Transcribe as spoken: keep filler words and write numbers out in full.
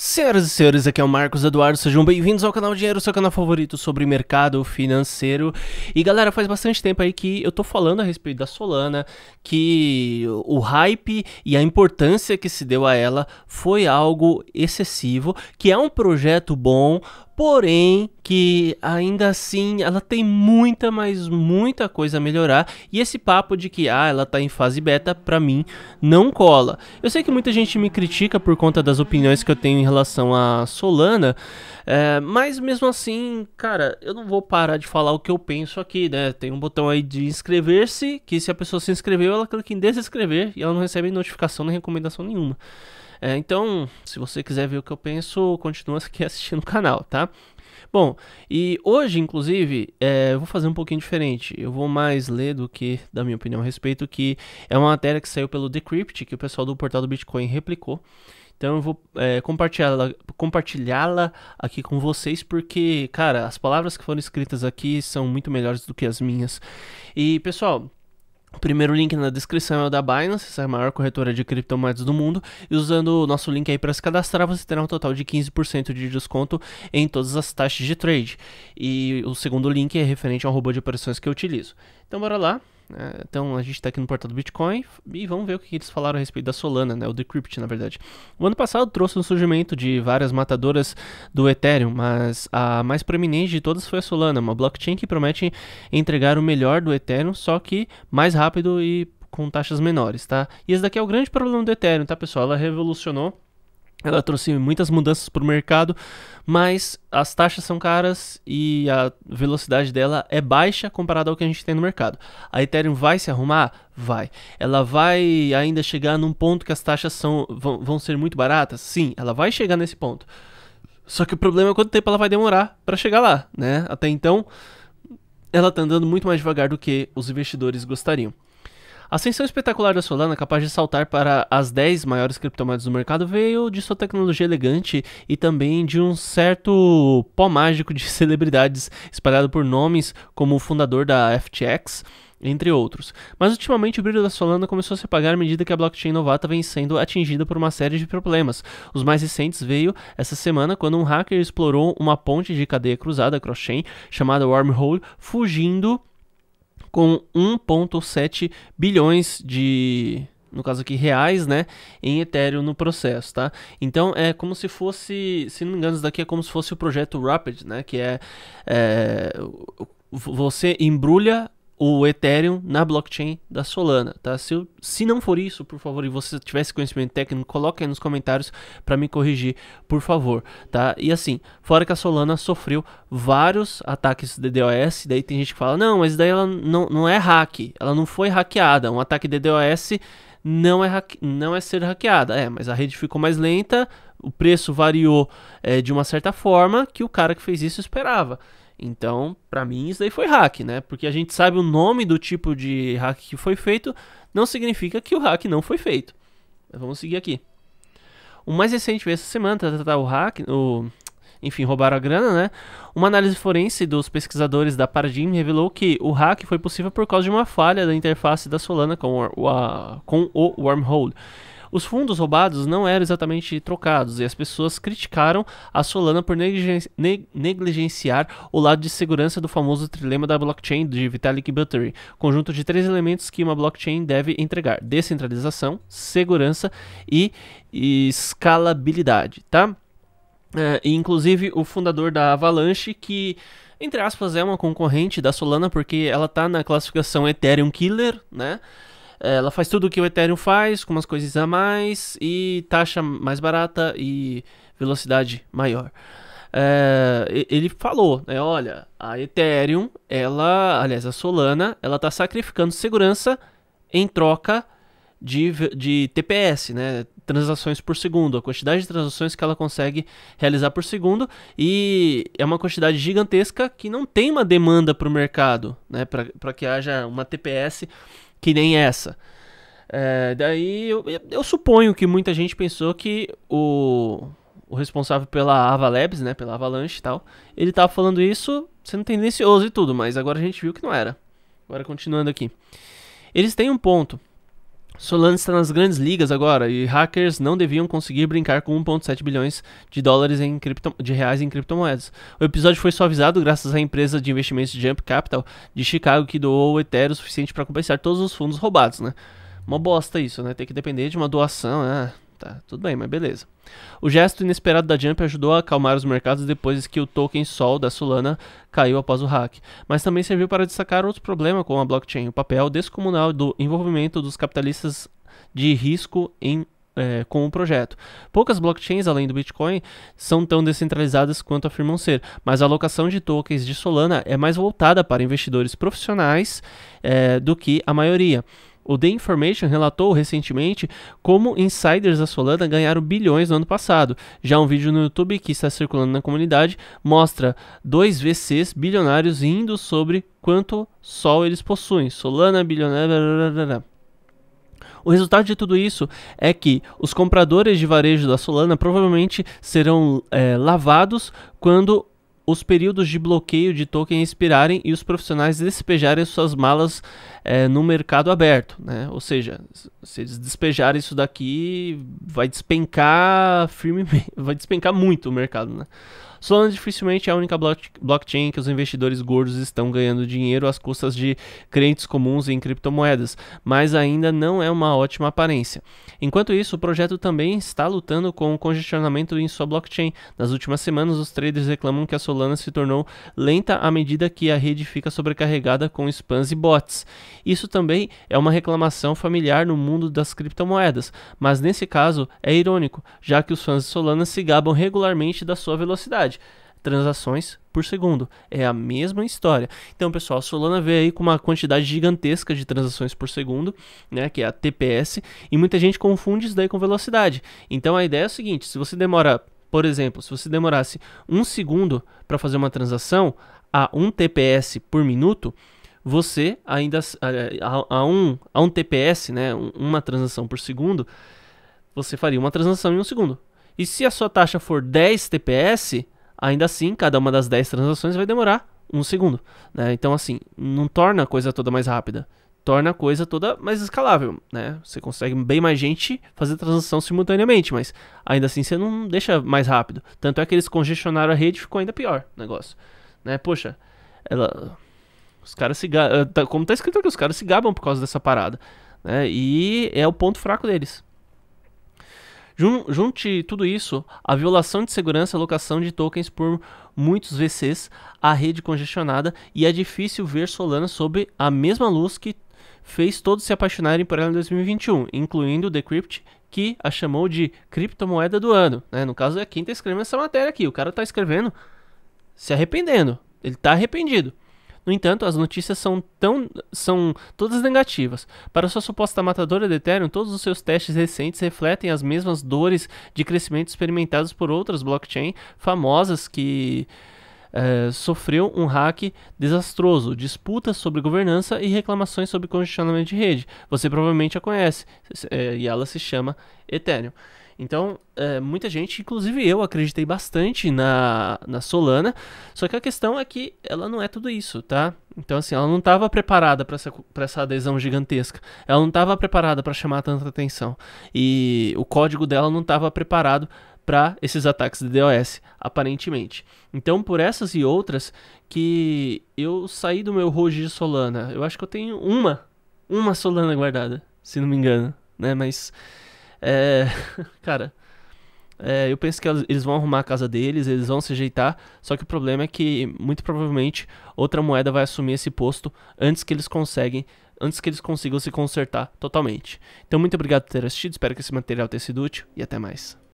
Senhoras e senhores, aqui é o Marcos Eduardo, sejam bem-vindos ao canal Dinheiro, seu canal favorito sobre mercado financeiro. E galera, faz bastante tempo aí que eu tô falando a respeito da Solana, que o hype e a importância que se deu a ela foi algo excessivo, que é um projeto bom, porém que ainda assim ela tem muita, mas muita coisa a melhorar. E esse papo de que ah, ela tá em fase beta, pra mim não cola. Eu sei que muita gente me critica por conta das opiniões que eu tenho em relação a Solana, é, mas mesmo assim, cara, eu não vou parar de falar o que eu penso aqui, né? Tem um botão aí de inscrever-se, que se a pessoa se inscreveu, ela clica em desinscrever e ela não recebe notificação nem recomendação nenhuma. É, então, se você quiser ver o que eu penso, continua aqui assistindo o canal, tá? Bom, e hoje, inclusive, é, eu vou fazer um pouquinho diferente. Eu vou mais ler do que da minha opinião a respeito, que é uma matéria que saiu pelo Decrypt, que o pessoal do portal do Bitcoin replicou. Então eu vou é, compartilhá-la compartilhá-la aqui com vocês, porque, cara, as palavras que foram escritas aqui são muito melhores do que as minhas. E, pessoal, o primeiro link na descrição é o da Binance, essa é a maior corretora de criptomoedas do mundo. E usando o nosso link aí para se cadastrar, você terá um total de quinze por cento de desconto em todas as taxas de trade. E o segundo link é referente ao robô de operações que eu utilizo. Então bora lá. Então a gente está aqui no portal do Bitcoin e vamos ver o que eles falaram a respeito da Solana, né? O Decrypt, na verdade. O ano passado trouxe um surgimento de várias matadoras do Ethereum, mas a mais proeminente de todas foi a Solana, uma blockchain que promete entregar o melhor do Ethereum, só que mais rápido e com taxas menores, tá? E esse daqui é o grande problema do Ethereum, tá, pessoal? Ela revolucionou, ela trouxe muitas mudanças para o mercado, mas as taxas são caras e a velocidade dela é baixa comparada ao que a gente tem no mercado. A Ethereum vai se arrumar? Vai. Ela vai ainda chegar num ponto que as taxas são, vão, vão ser muito baratas? Sim, ela vai chegar nesse ponto. Só que o problema é quanto tempo ela vai demorar para chegar lá, né? Até então, ela está andando muito mais devagar do que os investidores gostariam. A ascensão espetacular da Solana, capaz de saltar para as dez maiores criptomoedas do mercado, veio de sua tecnologia elegante e também de um certo pó mágico de celebridades espalhado por nomes como o fundador da F T X, entre outros. Mas ultimamente o brilho da Solana começou a se apagar à medida que a blockchain novata vem sendo atingida por uma série de problemas. Os mais recentes veio essa semana, quando um hacker explorou uma ponte de cadeia cruzada cross-chain chamada Wormhole, fugindo com um ponto sete bilhões de, no caso aqui, reais, né, em Ethereum no processo, tá? Então é como se fosse, se não me engano, isso daqui é como se fosse o projeto Rapid, né, que é, é você embrulha o Ethereum na blockchain da Solana, tá? Se, eu, se não for isso, por favor, e você tivesse conhecimento técnico, coloque aí nos comentários para me corrigir, por favor, tá? E assim, fora que a Solana sofreu vários ataques de DDoS, daí tem gente que fala, não, mas daí ela não, não é hack, ela não foi hackeada, um ataque de DDoS não é, hacke, não é ser hackeada, é, mas a rede ficou mais lenta, o preço variou é, de uma certa forma que o cara que fez isso esperava. Então, pra mim, isso daí foi hack, né? Porque a gente sabe o nome do tipo de hack que foi feito, não significa que o hack não foi feito. Mas vamos seguir aqui. O mais recente veio essa semana, tá, tá, tá, o hack, o... enfim, roubaram a grana, né? Uma análise forense dos pesquisadores da Paradim revelou que o hack foi possível por causa de uma falha da interface da Solana com o, a, com o Wormhole. Os fundos roubados não eram exatamente trocados e as pessoas criticaram a Solana por negligenciar o lado de segurança do famoso trilema da blockchain de Vitalik Buterin, conjunto de três elementos que uma blockchain deve entregar: descentralização, segurança e escalabilidade, tá? É, inclusive o fundador da Avalanche, que, entre aspas, é uma concorrente da Solana porque ela tá na classificação Ethereum Killer, né? Ela faz tudo o que o Ethereum faz, com umas coisas a mais, e taxa mais barata e velocidade maior. É, ele falou, né, olha, a Ethereum, ela, aliás, a Solana, ela está sacrificando segurança em troca de, de T P S, né, transações por segundo, a quantidade de transações que ela consegue realizar por segundo, e é uma quantidade gigantesca que não tem uma demanda para o mercado, né, para que haja uma T P S que nem essa. É, daí eu, eu, eu suponho que muita gente pensou que o, o responsável pela Ava Labs, né, pela Avalanche e tal, ele tava falando isso sendo tendencioso e tudo, mas agora a gente viu que não era. Agora continuando aqui. Eles têm um ponto. Solana está nas grandes ligas agora e hackers não deviam conseguir brincar com um ponto sete bilhões de dólares em cripto, de reais em criptomoedas. O episódio foi suavizado graças à empresa de investimentos Jump Capital de Chicago, que doou o Ethereum o suficiente para compensar todos os fundos roubados, né? Uma bosta isso, né? Tem que depender de uma doação, né? Tá, tudo bem, mas beleza. O gesto inesperado da Jump ajudou a acalmar os mercados depois que o token Sol da Solana caiu após o hack, mas também serviu para destacar outro problema com a blockchain, o papel descomunal do envolvimento dos capitalistas de risco em, é, com o projeto. Poucas blockchains, além do Bitcoin, são tão descentralizadas quanto afirmam ser, mas a alocação de tokens de Solana é mais voltada para investidores profissionais, é, do que a maioria. O The Information relatou recentemente como insiders da Solana ganharam bilhões no ano passado. Já um vídeo no YouTube que está circulando na comunidade mostra dois V Cs bilionários indo sobre quanto Sol eles possuem. Solana bilionário... Blá, blá, blá. O resultado de tudo isso é que os compradores de varejo da Solana provavelmente serão é, lavados quando os períodos de bloqueio de token expirarem e os profissionais despejarem suas malas é, no mercado aberto, né? Ou seja, se eles despejarem isso daqui, vai despencar firmemente, vai despencar muito o mercado, né? Solana dificilmente é a única blockchain que os investidores gordos estão ganhando dinheiro às custas de clientes comuns em criptomoedas, mas ainda não é uma ótima aparência. Enquanto isso, o projeto também está lutando com o congestionamento em sua blockchain. Nas últimas semanas, os traders reclamam que a Solana se tornou lenta à medida que a rede fica sobrecarregada com spams e bots. Isso também é uma reclamação familiar no mundo das criptomoedas, mas nesse caso é irônico, já que os fãs de Solana se gabam regularmente da sua velocidade. Transações por segundo. É a mesma história. Então, pessoal, a Solana veio aí com uma quantidade gigantesca de transações por segundo, né, que é a T P S, e muita gente confunde isso daí com velocidade. Então, a ideia é o seguinte, se você demora, por exemplo, se você demorasse um segundo para fazer uma transação a um T P S por minuto, você ainda a, a, um, a um T P S, né, uma transação por segundo, você faria uma transação em um segundo. E se a sua taxa for dez T P S, ainda assim, cada uma das dez transações vai demorar um segundo, né? Então, assim, não torna a coisa toda mais rápida, torna a coisa toda mais escalável, né? Você consegue bem mais gente fazer transação simultaneamente, mas ainda assim você não deixa mais rápido. Tanto é que eles congestionaram a rede e ficou ainda pior o negócio, né? Poxa, ela... os caras se gabam, como tá escrito aqui, os caras se gabam por causa dessa parada, né? E é o ponto fraco deles. Junte tudo isso, a violação de segurança, a alocação de tokens por muitos V Cs, a rede congestionada, e é difícil ver Solana sob a mesma luz que fez todos se apaixonarem por ela em dois mil e vinte e um, incluindo o Decrypt, que a chamou de criptomoeda do ano, né? No caso é quem está escrevendo essa matéria aqui, o cara está escrevendo se arrependendo, ele está arrependido. No entanto, as notícias são, tão, são todas negativas. Para sua suposta matadora de Ethereum, todos os seus testes recentes refletem as mesmas dores de crescimento experimentados por outras blockchain famosas que eh, sofreu um hack desastroso, disputas sobre governança e reclamações sobre congestionamento de rede. Você provavelmente a conhece, eh, e ela se chama Ethereum. Então, é, muita gente, inclusive eu, acreditei bastante na, na Solana, só que a questão é que ela não é tudo isso, tá? Então, assim, ela não estava preparada para essa, pra essa adesão gigantesca, ela não estava preparada para chamar tanta atenção, e o código dela não estava preparado para esses ataques de DDoS, aparentemente. Então, por essas e outras, que eu saí do meu hoje de Solana. Eu acho que eu tenho uma, uma Solana guardada, se não me engano, né? Mas... É, cara, é, eu penso que eles vão arrumar a casa deles, eles vão se ajeitar. Só que o problema é que, muito provavelmente, outra moeda vai assumir esse posto antes que eles conseguem, antes que eles consigam se consertar totalmente. Então, muito obrigado por ter assistido, espero que esse material tenha sido útil e até mais.